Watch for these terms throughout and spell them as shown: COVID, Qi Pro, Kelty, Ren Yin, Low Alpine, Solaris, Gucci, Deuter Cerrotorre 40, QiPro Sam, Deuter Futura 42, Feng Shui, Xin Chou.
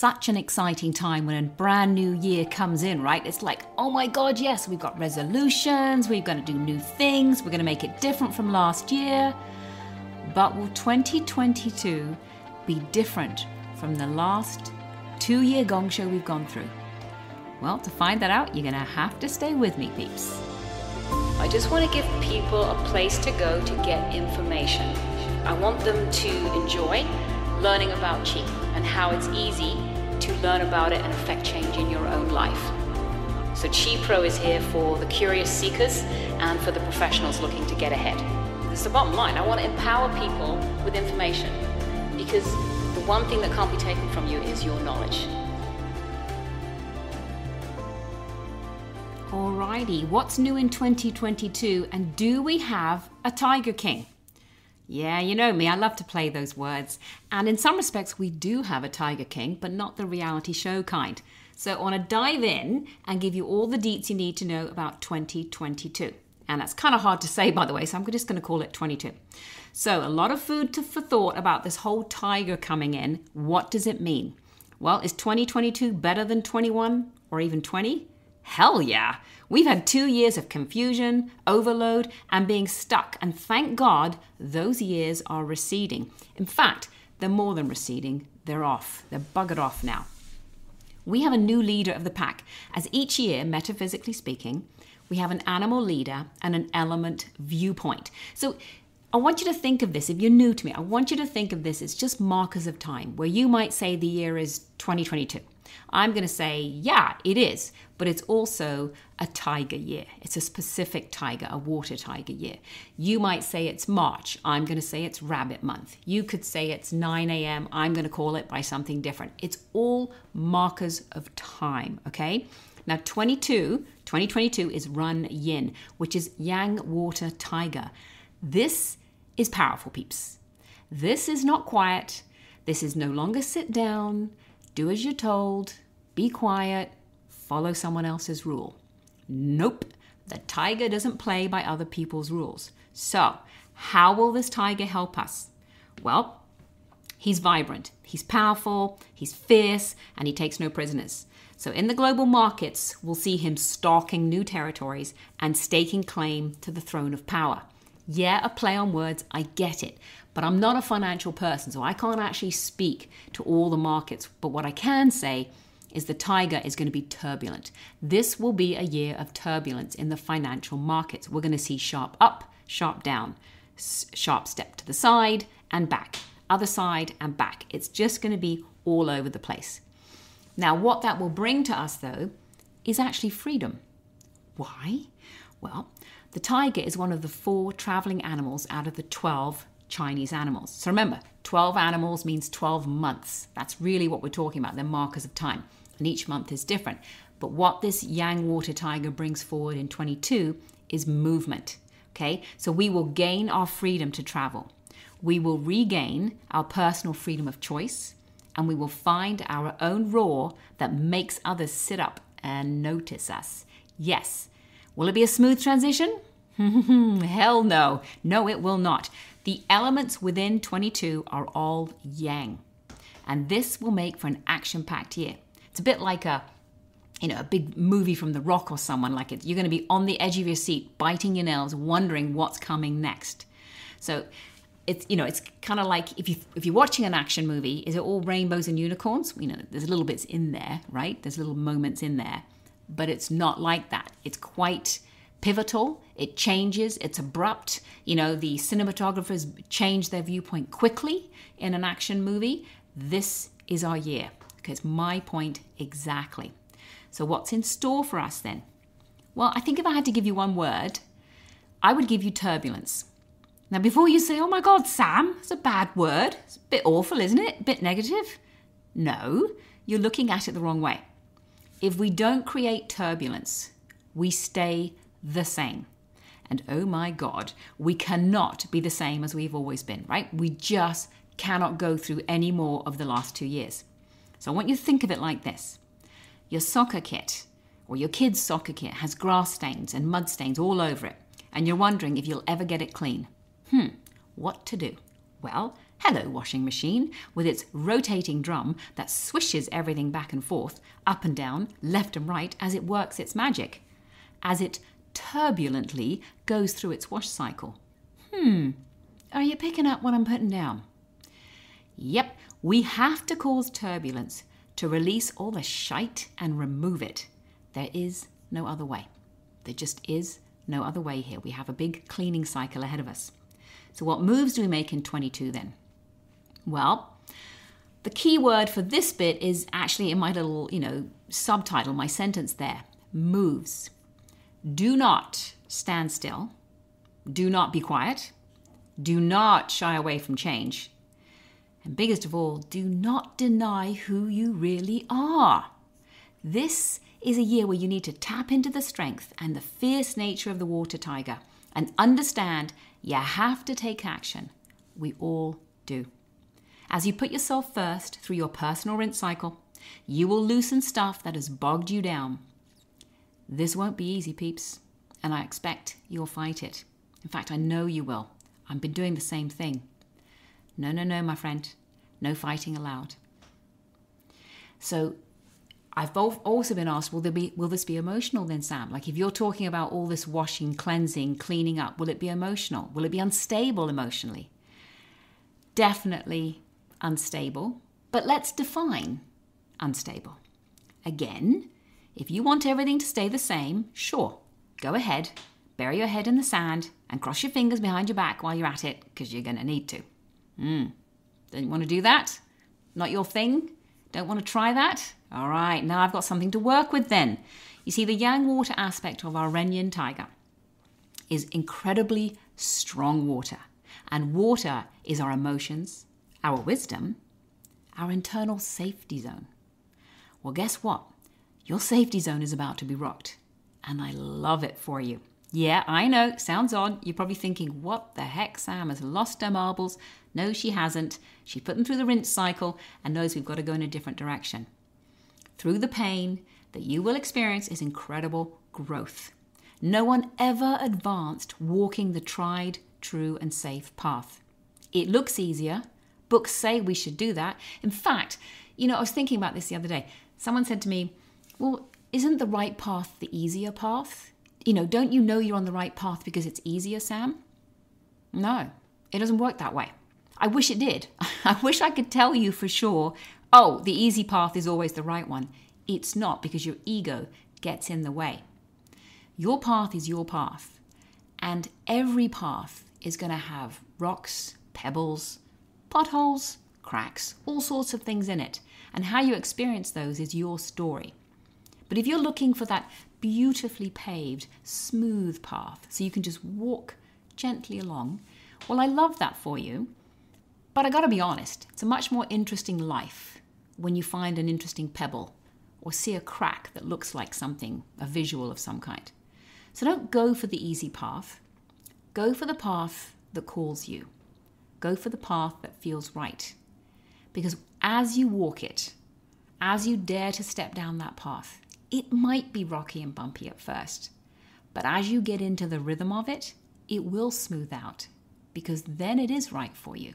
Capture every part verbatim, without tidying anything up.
such an exciting time when a brand new year comes in, right? It's like, oh my God, yes, we've got resolutions, we're going to do new things, we're going to make it different from last year. But will twenty twenty-two be different from the last two-year gong show we've gone through? Well, to find that out, you're going to have to stay with me, peeps. I just want to give people a place to go to get information. I want them to enjoy learning about Qi and how it's easy to learn about it and affect change in your own life. So Qi Pro is here for the curious seekers and for the professionals looking to get ahead. It's the bottom line. I want to empower people with information, because the one thing that can't be taken from you is your knowledge. Alrighty, what's new in twenty twenty-two, and do we have a Tiger King? Yeah, you know me, I love to play those words. And in some respects, we do have a Tiger King, but not the reality show kind. So I want to dive in and give you all the deets you need to know about twenty twenty-two. And that's kind of hard to say, by the way, so I'm just going to call it twenty-two. So a lot of food to, for thought about this whole tiger coming in. What does it mean? Well, is twenty twenty-two better than twenty-one or even twenty? Hell yeah. We've had two years of confusion, overload, and being stuck. And thank God those years are receding. In fact, they're more than receding. They're off. They're buggered off now. We have a new leader of the pack. As each year, metaphysically speaking, we have an animal leader and an element viewpoint. So I want you to think of this. If you're new to me, I want you to think of this as just markers of time, where you might say the year is twenty twenty-two. I'm going to say, yeah, it is, but it's also a tiger year. It's a specific tiger, a water tiger year. You might say it's March. I'm going to say it's rabbit month. You could say it's nine a m I'm going to call it by something different. It's all markers of time, okay? Now, twenty-two, twenty twenty-two is Ren Yin, which is yang water tiger. This is powerful, peeps. This is not quiet. This is no longer sit down, do as you're told, be quiet, follow someone else's rule. Nope, the tiger doesn't play by other people's rules. So how will this tiger help us? Well, he's vibrant, he's powerful, he's fierce, and he takes no prisoners. So in the global markets, we'll see him stalking new territories and staking claim to the throne of power. Yeah, a play on words, I get it, but I'm not a financial person, so I can't actually speak to all the markets. But what I can say is the tiger is going to be turbulent. This will be a year of turbulence in the financial markets. We're going to see sharp up, sharp down, sharp step to the side and back, other side and back. It's just going to be all over the place. Now, what that will bring to us, though, is actually freedom. Why? Well, the tiger is one of the four traveling animals out of the twelve Chinese animals. So remember, twelve animals means twelve months. That's really what we're talking about. They're markers of time, and each month is different. But what this yang water tiger brings forward in twenty-two is movement, okay? So we will gain our freedom to travel. We will regain our personal freedom of choice, and we will find our own roar that makes others sit up and notice us. Yes. Will it be a smooth transition? Hell no. No, it will not. The elements within twenty-two are all yang. And this will make for an action-packed year. It's a bit like a, you know, a big movie from The Rock or someone like it. You're going to be on the edge of your seat, biting your nails, wondering what's coming next. So it's, you know, it's kind of like if, you, if you're watching an action movie, is it all rainbows and unicorns? You know, there's little bits in there, right? There's little moments in there. But it's not like that. It's quite pivotal. It changes. It's abrupt. You know, the cinematographers change their viewpoint quickly in an action movie. This is our year. Okay, it's my point exactly. So what's in store for us then? Well, I think if I had to give you one word, I would give you turbulence. Now, before you say, oh my God, Sam, it's a bad word. It's a bit awful, isn't it? A bit negative. No, you're looking at it the wrong way. If we don't create turbulence, we stay the same. And oh my God, we cannot be the same as we've always been, right? We just cannot go through any more of the last two years. So I want you to think of it like this. Your soccer kit or your kid's soccer kit has grass stains and mud stains all over it. And you're wondering if you'll ever get it clean. Hmm, what to do? Well, Hello, washing machine, with its rotating drum that swishes everything back and forth, up and down, left and right, as it works its magic, as it turbulently goes through its wash cycle. Hmm, are you picking up what I'm putting down? Yep, we have to cause turbulence to release all the shite and remove it. There is no other way. There just is no other way here. We have a big cleaning cycle ahead of us. So what moves do we make in twenty-two then? Well, the key word for this bit is actually in my little, you know, subtitle, my sentence there, moves. Do not stand still. Do not be quiet. Do not shy away from change. And biggest of all, do not deny who you really are. This is a year where you need to tap into the strength and the fierce nature of the water tiger and understand you have to take action. We all do. As you put yourself first through your personal rinse cycle, you will loosen stuff that has bogged you down. This won't be easy, peeps, and I expect you'll fight it. In fact, I know you will. I've been doing the same thing. No, no, no, my friend. No fighting allowed. So I've also been asked, will, there be, will this be emotional then, Sam? Like if you're talking about all this washing, cleansing, cleaning up, will it be emotional? Will it be unstable emotionally? Definitely unstable, but let's define unstable. Again, if you want everything to stay the same, sure, go ahead, bury your head in the sand and cross your fingers behind your back while you're at it because you're going to need to. Mm. Don't want to do that? Not your thing? Don't want to try that? All right, now I've got something to work with then. You see, the yang water aspect of our Ren Yin tiger is incredibly strong water. And water is our emotions, our wisdom, our internal safety zone. Well, guess what? Your safety zone is about to be rocked, and I love it for you. Yeah, I know, sounds odd. You're probably thinking, what the heck, Sam has lost her marbles. No, she hasn't. She put them through the rinse cycle and knows we've got to go in a different direction. Through the pain that you will experience is incredible growth. No one ever advanced walking the tried, true, and safe path. It looks easier. Books say we should do that. In fact, you know, I was thinking about this the other day. Someone said to me, well, isn't the right path the easier path? You know, don't you know you're on the right path because it's easier, Sam? No, it doesn't work that way. I wish it did. I wish I could tell you for sure, oh, the easy path is always the right one. It's not, because your ego gets in the way. Your path is your path. And every path is going to have rocks, pebbles, potholes, cracks, all sorts of things in it. And how you experience those is your story. But if you're looking for that beautifully paved, smooth path, so you can just walk gently along, well, I love that for you. But I gotta be honest, it's a much more interesting life when you find an interesting pebble or see a crack that looks like something, a visual of some kind. So don't go for the easy path. Go for the path that calls you. Go for the path that feels right. Because as you walk it, as you dare to step down that path, it might be rocky and bumpy at first, but as you get into the rhythm of it, it will smooth out, because then it is right for you.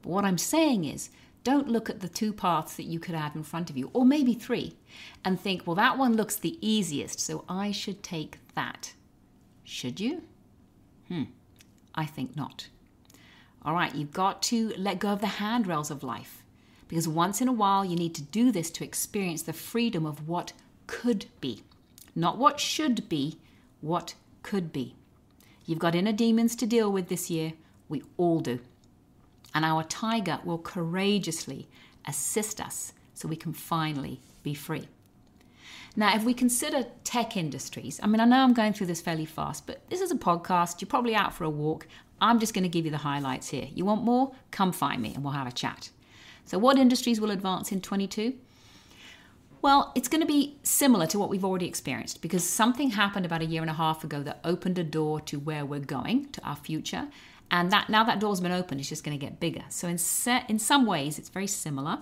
But what I'm saying is, don't look at the two paths that you could have in front of you, or maybe three, and think, well, that one looks the easiest, so I should take that. Should you? Hmm, I think not. All right, you've got to let go of the handrails of life. Because once in a while, you need to do this to experience the freedom of what could be. Not what should be, what could be. You've got inner demons to deal with this year. We all do. And our tiger will courageously assist us so we can finally be free. Now, if we consider tech industries, I mean, I know I'm going through this fairly fast, but this is a podcast. You're probably out for a walk. I'm just going to give you the highlights here. You want more? Come find me and we'll have a chat. So what industries will advance in twenty-two? Well, it's going to be similar to what we've already experienced, because something happened about a year and a half ago that opened a door to where we're going, to our future. And that now that door's been opened, it's just going to get bigger. So in, se- in some ways, it's very similar.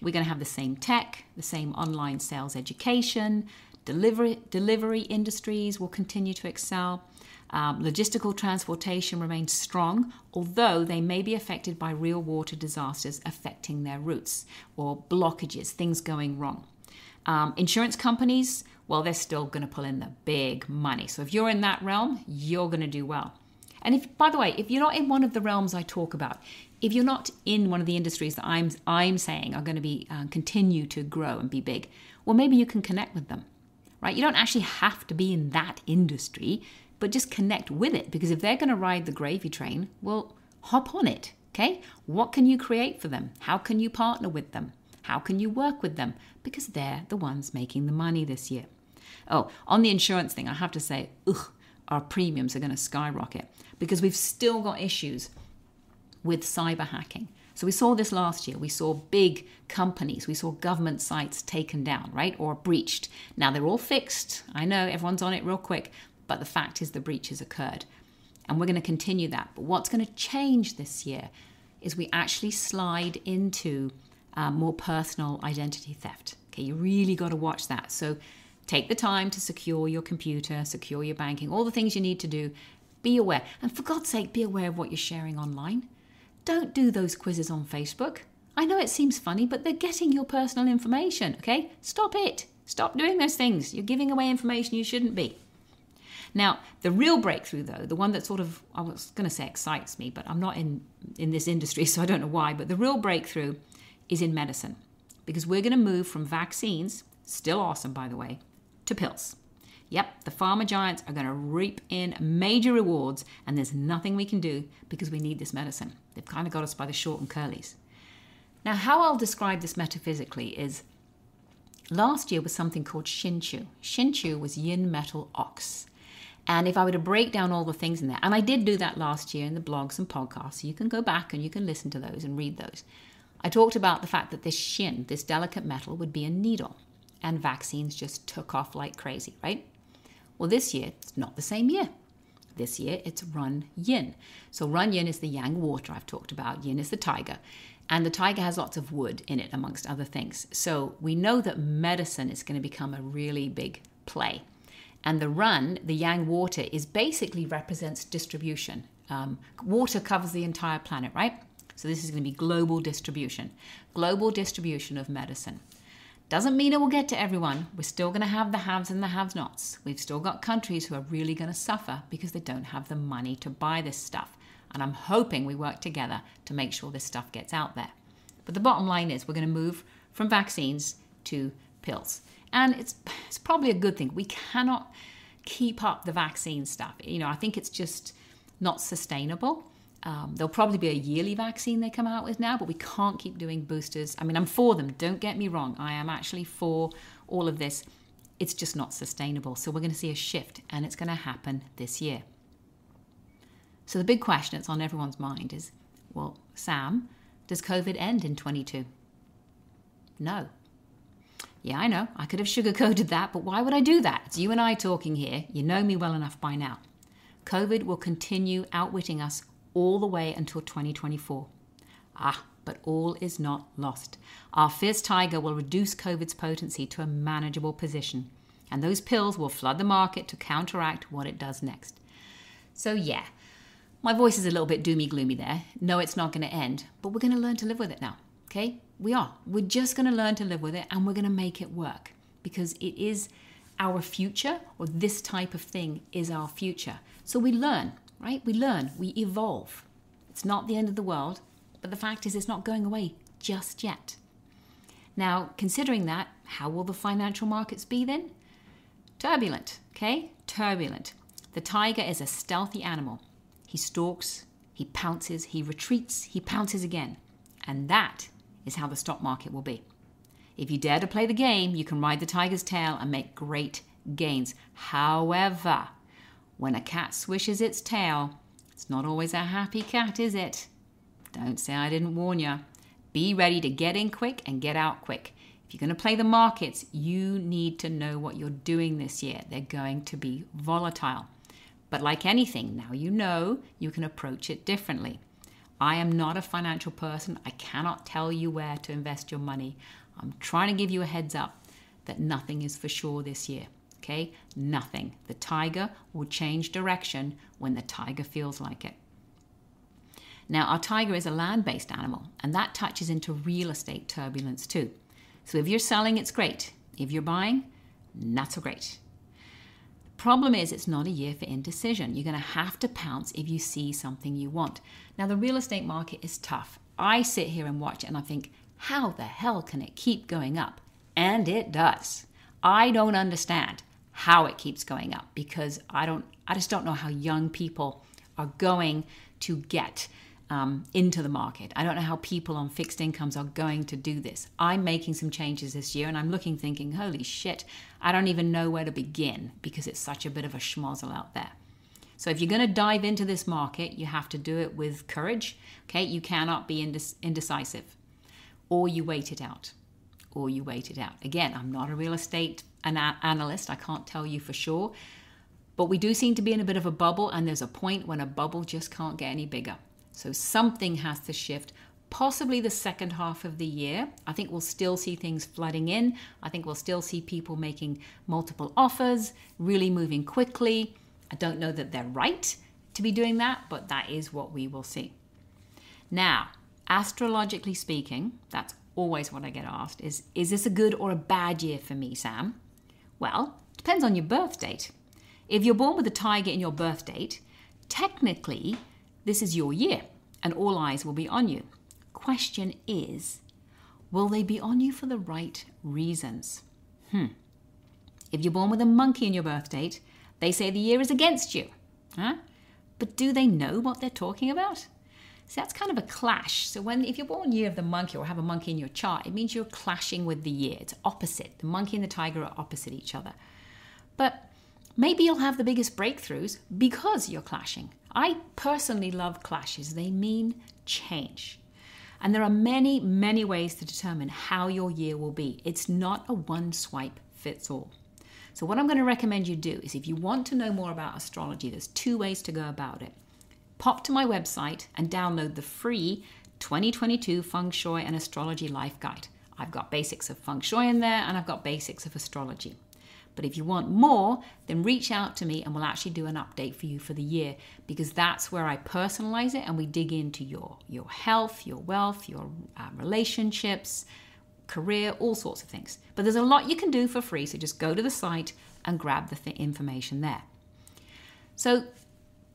We're going to have the same tech, the same online sales education, delivery, delivery industries will continue to excel. Um, logistical transportation remains strong, although they may be affected by real water disasters affecting their routes or blockages, things going wrong. Um, insurance companies, well, they're still going to pull in the big money. So if you're in that realm, you're going to do well. And if, by the way, if you're not in one of the realms I talk about, if you're not in one of the industries that I'm, I'm saying are going to be uh, continue to grow and be big, well, maybe you can connect with them, right? You don't actually have to be in that industry, but just connect with it, because if they're going to ride the gravy train, well, hop on it, okay? What can you create for them? How can you partner with them? How can you work with them? Because they're the ones making the money this year. Oh, on the insurance thing, I have to say, ugh, our premiums are going to skyrocket because we've still got issues with cyber hacking. So we saw this last year. We saw big companies, we saw government sites taken down, right, or breached. Now they're all fixed. I know everyone's on it real quick, but the fact is the breaches occurred. And we're going to continue that. But what's going to change this year is we actually slide into Uh, more personal identity theft. Okay, you really got to watch that. So take the time to secure your computer, secure your banking, all the things you need to do. Be aware. And for God's sake, be aware of what you're sharing online. Don't do those quizzes on Facebook. I know it seems funny, but they're getting your personal information, okay? Stop it. Stop doing those things. You're giving away information you shouldn't be. Now, the real breakthrough, though, the one that sort of, I was going to say excites me, but I'm not in, in this industry, so I don't know why, but the real breakthrough is in medicine, because we're going to move from vaccines, still awesome by the way, to pills. Yep, the pharma giants are going to reap in major rewards, and there's nothing we can do because we need this medicine. They've kind of got us by the short and curlies. Now, how I'll describe this metaphysically is last year was something called Xin Chou. Xin Chou was yin metal ox. And if I were to break down all the things in there, and I did do that last year in the blogs and podcasts, so you can go back and you can listen to those and read those. I talked about the fact that this shin, this delicate metal, would be a needle, and vaccines just took off like crazy, right? Well, this year, it's not the same year. This year, it's Ren Yin. So Ren Yin is the yang water I've talked about. Yin is the tiger. And the tiger has lots of wood in it, amongst other things. So we know that medicine is going to become a really big play. And the Ren, the yang water, is basically represents distribution. Um, water covers the entire planet, right? So this is going to be global distribution, global distribution of medicine. Doesn't mean it will get to everyone. We're still going to have the haves and the have-nots. We've still got countries who are really going to suffer because they don't have the money to buy this stuff. And I'm hoping we work together to make sure this stuff gets out there. But the bottom line is we're going to move from vaccines to pills. And it's, it's probably a good thing. We cannot keep up the vaccine stuff. You know, I think it's just not sustainable. Um, there'll probably be a yearly vaccine they come out with now, but we can't keep doing boosters. I mean, I'm for them. Don't get me wrong. I am actually for all of this. It's just not sustainable. So we're going to see a shift, and it's going to happen this year. So the big question that's on everyone's mind is, well, Sam, does COVID end in twenty-two? No. Yeah, I know. I could have sugarcoated that, but why would I do that? It's you and I talking here. You know me well enough by now. COVID will continue outwitting us all the way until twenty twenty-four. Ah, but all is not lost. Our fierce tiger will reduce COVID's potency to a manageable position, and those pills will flood the market to counteract what it does next. So yeah, my voice is a little bit doomy-gloomy there. No, it's not going to end, but we're going to learn to live with it now, okay? We are. We're just going to learn to live with it, and we're going to make it work, because it is our future, or this type of thing is our future. So we learn. Right? We learn, we evolve. It's not the end of the world, but the fact is it's not going away just yet. Now, considering that, how will the financial markets be then? Turbulent, okay? Turbulent. The tiger is a stealthy animal. He stalks, he pounces, he retreats, he pounces again. And that is how the stock market will be. If you dare to play the game, you can ride the tiger's tail and make great gains. However, when a cat swishes its tail, it's not always a happy cat, is it? Don't say I didn't warn you. Be ready to get in quick and get out quick. If you're going to play the markets, you need to know what you're doing this year. They're going to be volatile. But like anything, now you know, you can approach it differently. I am not a financial person. I cannot tell you where to invest your money. I'm trying to give you a heads up that nothing is for sure this year. Okay, nothing. The tiger will change direction when the tiger feels like it. Now, our tiger is a land-based animal, and that touches into real estate turbulence too. So if you're selling, it's great. If you're buying, not so great. The problem is it's not a year for indecision. You're going to have to pounce if you see something you want. Now, the real estate market is tough. I sit here and watch it and I think, how the hell can it keep going up? And it does. I don't understand how it keeps going up because I don't, I just don't know how young people are going to get um, into the market. I don't know how people on fixed incomes are going to do this. I'm making some changes this year and I'm looking thinking, holy shit, I don't even know where to begin because it's such a bit of a schmozzle out there. So if you're going to dive into this market, you have to do it with courage. Okay, you cannot be indes- indecisive or you wait it out. or you wait it out. Again, I'm not a real estate ana- analyst. I can't tell you for sure, but we do seem to be in a bit of a bubble, and there's a point when a bubble just can't get any bigger. So something has to shift, possibly the second half of the year. I think we'll still see things flooding in. I think we'll still see people making multiple offers, really moving quickly. I don't know that they're right to be doing that, but that is what we will see. Now, astrologically speaking, that's always what I get asked is, is this a good or a bad year for me, Sam? Well, it depends on your birth date. If you're born with a tiger in your birth date, technically, this is your year and all eyes will be on you. Question is, will they be on you for the right reasons? Hmm. If you're born with a monkey in your birth date, they say the year is against you. Huh? But do they know what they're talking about? So that's kind of a clash. So when, if you're born year of the monkey or have a monkey in your chart, it means you're clashing with the year. It's opposite. The monkey and the tiger are opposite each other. But maybe you'll have the biggest breakthroughs because you're clashing. I personally love clashes. They mean change. And there are many, many ways to determine how your year will be. It's not a one swipe fits all. So what I'm going to recommend you do is if you want to know more about astrology, there's two ways to go about it. Pop to my website and download the free twenty twenty-two Feng Shui and Astrology Life Guide. I've got basics of Feng Shui in there and I've got basics of astrology. But if you want more, then reach out to me and we'll actually do an update for you for the year because that's where I personalize it and we dig into your, your health, your wealth, your uh, relationships, career, all sorts of things. But there's a lot you can do for free, so just go to the site and grab the th- information there. So,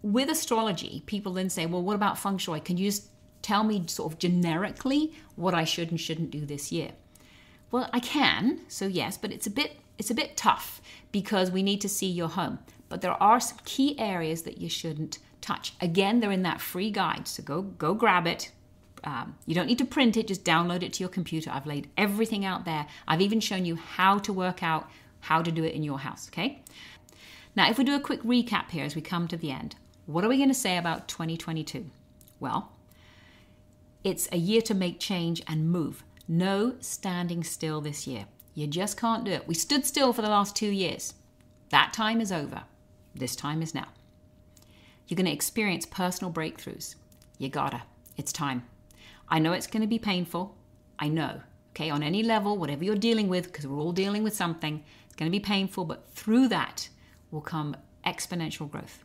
with astrology, people then say, well, what about Feng Shui? Can you just tell me sort of generically what I should and shouldn't do this year? Well, I can, so yes, but it's a bit it's a bit tough because we need to see your home. But there are some key areas that you shouldn't touch. Again, they're in that free guide, so go, go grab it. Um, you don't need to print it, just download it to your computer. I've laid everything out there. I've even shown you how to work out how to do it in your house, okay? Now, if we do a quick recap here as we come to the end, what are we going to say about twenty twenty-two? Well, it's a year to make change and move. No standing still this year. You just can't do it. We stood still for the last two years. That time is over. This time is now. You're going to experience personal breakthroughs. You gotta. It's time. I know it's going to be painful. I know. Okay, on any level, whatever you're dealing with, because we're all dealing with something, it's going to be painful, but through that will come exponential growth.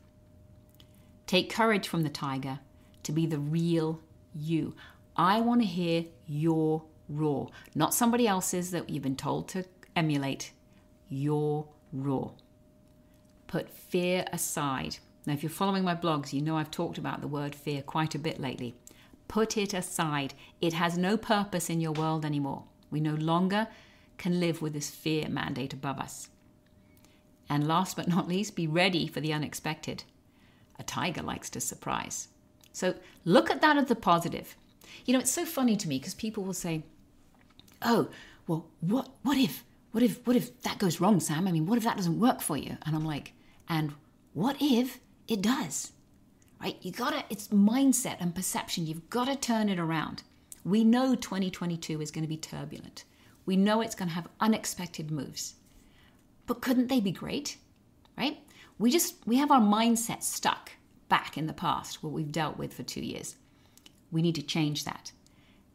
Take courage from the tiger to be the real you. I want to hear your roar, not somebody else's that you've been told to emulate. Your roar. Put fear aside. Now, if you're following my blogs, you know I've talked about the word fear quite a bit lately. Put it aside. It has no purpose in your world anymore. We no longer can live with this fear mandate above us. And last but not least, be ready for the unexpected. A tiger likes to surprise. So look at that as the positive. You know, it's so funny to me because people will say, oh, well, what, what if, what if, what if that goes wrong, Sam? I mean, what if that doesn't work for you? And I'm like, and what if it does, right? You gotta, it's mindset and perception. You've got to turn it around. We know twenty twenty-two is going to be turbulent. We know it's going to have unexpected moves, but couldn't they be great, right? We just, we have our mindset stuck back in the past, what we've dealt with for two years. We need to change that.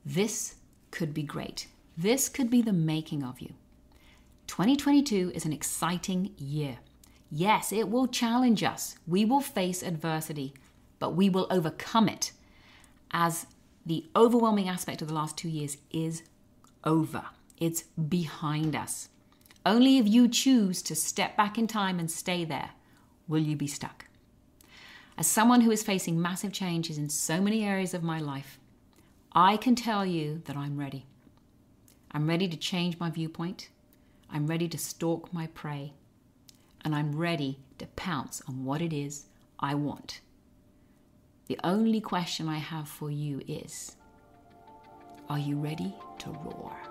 This could be great. This could be the making of you. twenty twenty-two is an exciting year. Yes, it will challenge us. We will face adversity, but we will overcome it, as the overwhelming aspect of the last two years is over. It's behind us. Only if you choose to step back in time and stay there will you be stuck. As someone who is facing massive changes in so many areas of my life, I can tell you that I'm ready. I'm ready to change my viewpoint. I'm ready to stalk my prey. And I'm ready to pounce on what it is I want. The only question I have for you is, are you ready to roar?